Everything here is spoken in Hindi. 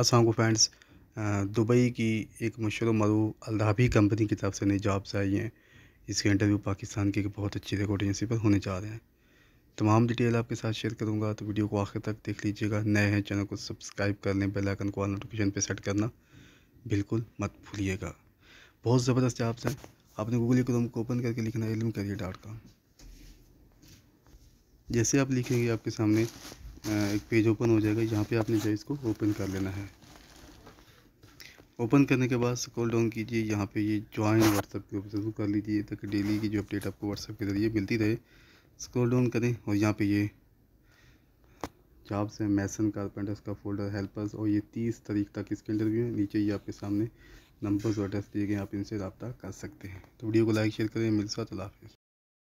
अस्सलाम फ्रेंड्स, दुबई की एक मशहूर मरूफ अलधाबी कंपनी की तरफ से नई जॉब्स आई हैं। इसके इंटरव्यू पाकिस्तान की एक बहुत अच्छी रिकॉर्ड एजेंसी पर होने जा रहे हैं। तमाम डिटेल आपके साथ शेयर करूंगा, तो वीडियो को आखिर तक देख लीजिएगा। नए हैं चैनल को सब्सक्राइब कर लें, बेल आइकन को ऑल नोटिफिकेशन पे सेट करना बिल्कुल मत भूलिएगा। बहुत ज़बरदस्त जॉब्स हैं। आपने गूगल क्रोम को ओपन करके लिखना है ilmcareer.com। जैसे आप लिखेंगे आपके सामने एक पेज ओपन हो जाएगा। यहाँ पे आपने जो इसको ओपन कर लेना है। ओपन करने के बाद स्क्रॉल डाउन कीजिए, यहाँ पे ये ज्वाइन व्हाट्सएप ग्रुप जरूर कर लीजिए ताकि डेली की जो अपडेट आपको व्हाट्सएप के ज़रिए मिलती रहे। स्क्रॉल डाउन करें और यहाँ पे ये जॉब्स हैं, मैसन कारपेंटर्स का फोल्डर हेल्पर्स, और ये 30 तारीख तक इसके इंटरव्यू है। नीचे ये आपके सामने नंबर्स और एड्रेस दिए गए, आप इनसे रब्ता कर सकते हैं। तो वीडियो को लाइक शेयर करें। मिलता है, अल्लाह हाफिज़।